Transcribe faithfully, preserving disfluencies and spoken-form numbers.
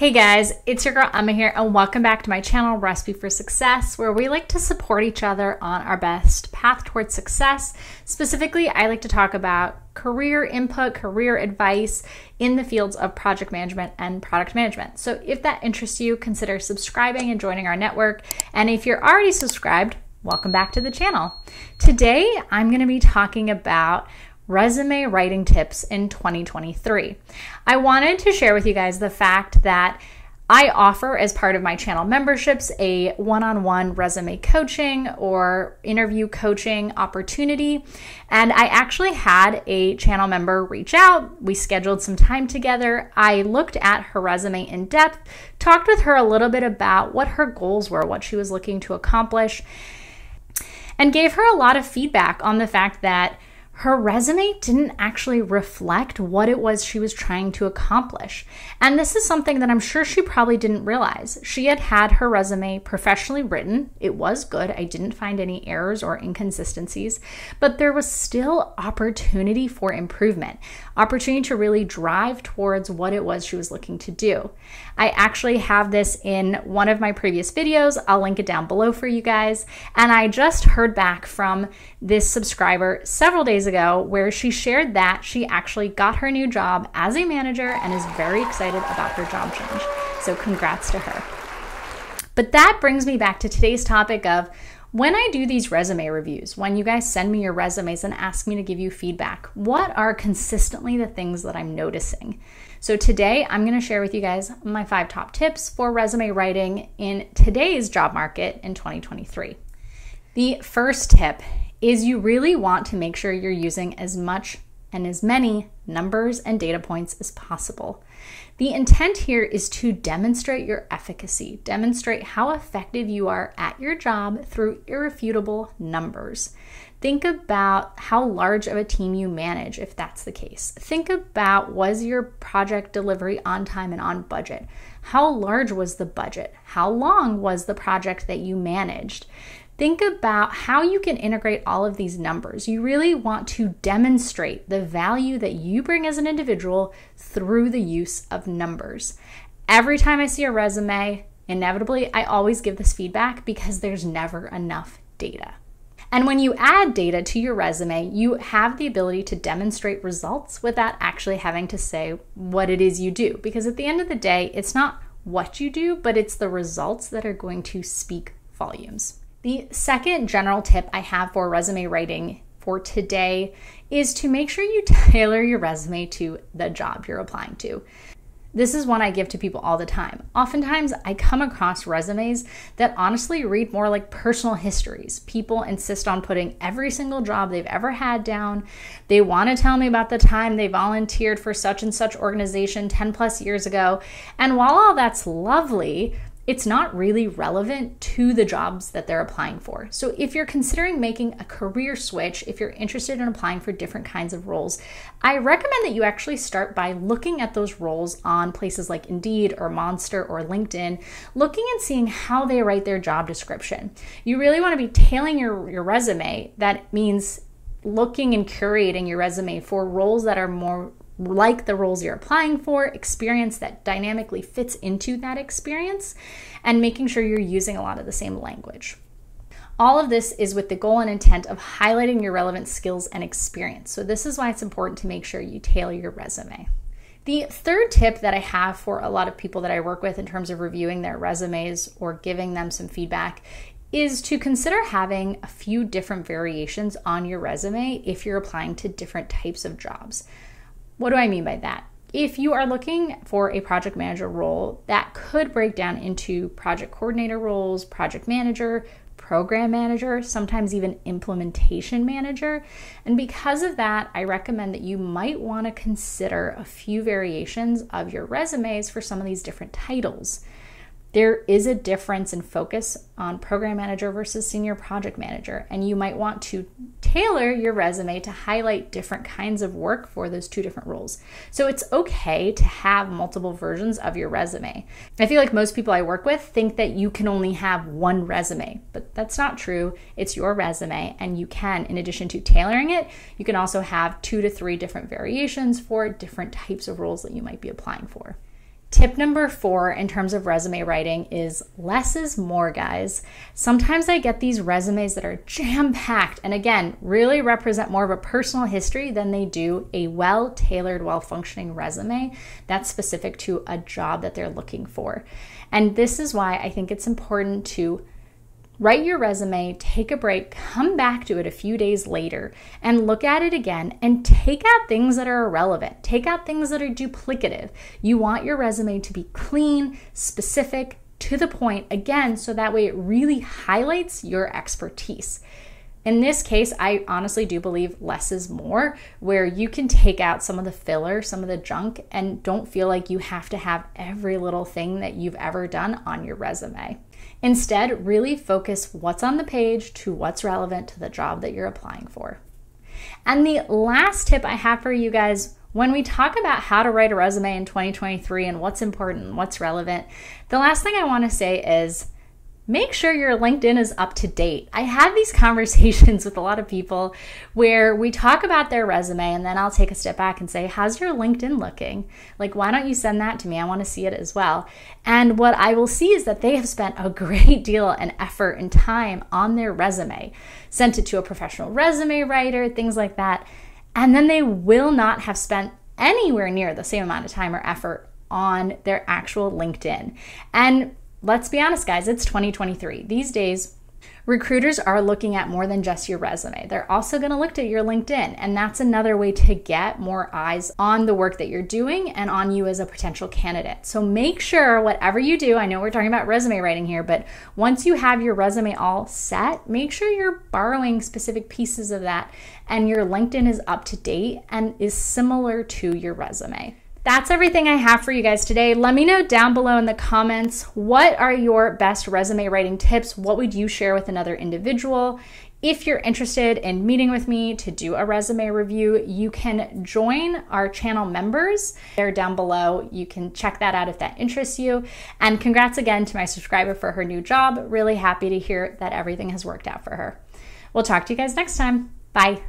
Hey guys, it's your girl Emma here and welcome back to my channel Recipe for Success, where we like to support each other on our best path towards success. Specifically, I like to talk about career input, career advice in the fields of project management and product management. So if that interests you, consider subscribing and joining our network. And if you're already subscribed, welcome back to the channel. Today, I'm going to be talking about resume writing tips in twenty twenty-three. I wanted to share with you guys the fact that I offer, as part of my channel memberships, a one-on-one resume coaching or interview coaching opportunity. And I actually had a channel member reach out. We scheduled some time together. I looked at her resume in depth, talked with her a little bit about what her goals were, what she was looking to accomplish, and gave her a lot of feedback on the fact that her resume didn't actually reflect what it was she was trying to accomplish. And this is something that I'm sure she probably didn't realize. She had had her resume professionally written. It was good. I didn't find any errors or inconsistencies, but there was still opportunity for improvement, opportunity to really drive towards what it was she was looking to do. I actually have this in one of my previous videos. I'll link it down below for you guys. And I just heard back from this subscriber several days ago ago where she shared that she actually got her new job as a manager and is very excited about her job change. So congrats to her. But that brings me back to today's topic of when I do these resume reviews, when you guys send me your resumes and ask me to give you feedback, what are consistently the things that I'm noticing? So today I'm going to share with you guys my five top tips for resume writing in today's job market in twenty twenty-three. The first tip is you really want to make sure you're using as much and as many numbers and data points as possible. The intent here is to demonstrate your efficacy, demonstrate how effective you are at your job through irrefutable numbers. Think about how large of a team you manage, if that's the case. Think about, was your project delivery on time and on budget? How large was the budget? How long was the project that you managed? Think about how you can integrate all of these numbers. You really want to demonstrate the value that you bring as an individual through the use of numbers. Every time I see a resume, inevitably, I always give this feedback because there's never enough data. And when you add data to your resume, you have the ability to demonstrate results without actually having to say what it is you do. Because at the end of the day, it's not what you do, but it's the results that are going to speak volumes. The second general tip I have for resume writing for today is to make sure you tailor your resume to the job you're applying to. This is one I give to people all the time. Oftentimes, I come across resumes that honestly read more like personal histories. People insist on putting every single job they've ever had down. They want to tell me about the time they volunteered for such and such organization ten plus years ago. And while all that's lovely, it's not really relevant to the jobs that they're applying for. So if you're considering making a career switch, if you're interested in applying for different kinds of roles, I recommend that you actually start by looking at those roles on places like Indeed or Monster or LinkedIn, looking and seeing how they write their job description. You really want to be tailoring your, your resume. That means looking and curating your resume for roles that are more like the roles you're applying for, experience that dynamically fits into that experience, and making sure you're using a lot of the same language. All of this is with the goal and intent of highlighting your relevant skills and experience. So this is why it's important to make sure you tailor your resume. The third tip that I have for a lot of people that I work with in terms of reviewing their resumes or giving them some feedback is to consider having a few different variations on your resume if you're applying to different types of jobs. What do I mean by that? If you are looking for a project manager role, that could break down into project coordinator roles, project manager, program manager, sometimes even implementation manager. And because of that, I recommend that you might want to consider a few variations of your resumes for some of these different titles. There is a difference in focus on program manager versus senior project manager, and you might want to tailor your resume to highlight different kinds of work for those two different roles. So it's okay to have multiple versions of your resume. I feel like most people I work with think that you can only have one resume, but that's not true. It's your resume, and you can, in addition to tailoring it, you can also have two to three different variations for different types of roles that you might be applying for. Tip number four in terms of resume writing is less is more, guys. Sometimes I get these resumes that are jam-packed and again, really represent more of a personal history than they do a well-tailored, well-functioning resume that's specific to a job that they're looking for. And this is why I think it's important to write your resume, take a break, come back to it a few days later and look at it again and take out things that are irrelevant. Take out things that are duplicative. You want your resume to be clean, specific, to the point, again, so that way it really highlights your expertise. In this case, I honestly do believe less is more, where you can take out some of the filler, some of the junk, and don't feel like you have to have every little thing that you've ever done on your resume. Instead, really focus what's on the page to what's relevant to the job that you're applying for. And the last tip I have for you guys, when we talk about how to write a resume in twenty twenty-three and what's important and what's relevant, the last thing I want to say is, make sure your LinkedIn is up to date. I have these conversations with a lot of people where we talk about their resume and then I'll take a step back and say, how's your LinkedIn looking? Like, why don't you send that to me? I want to see it as well. And what I will see is that they have spent a great deal and effort and time on their resume, sent it to a professional resume writer, things like that. And then they will not have spent anywhere near the same amount of time or effort on their actual LinkedIn. And let's be honest, guys, it's twenty twenty-three. These days, recruiters are looking at more than just your resume. They're also going to look at your LinkedIn, and that's another way to get more eyes on the work that you're doing and on you as a potential candidate. So make sure whatever you do, I know we're talking about resume writing here, but once you have your resume all set, make sure you're borrowing specific pieces of that and your LinkedIn is up to date and is similar to your resume. That's everything I have for you guys today. Let me know down below in the comments, what are your best resume writing tips? What would you share with another individual? If you're interested in meeting with me to do a resume review, you can join our channel members. They're down below. You can check that out if that interests you. And congrats again to my subscriber for her new job. Really happy to hear that everything has worked out for her. We'll talk to you guys next time. Bye.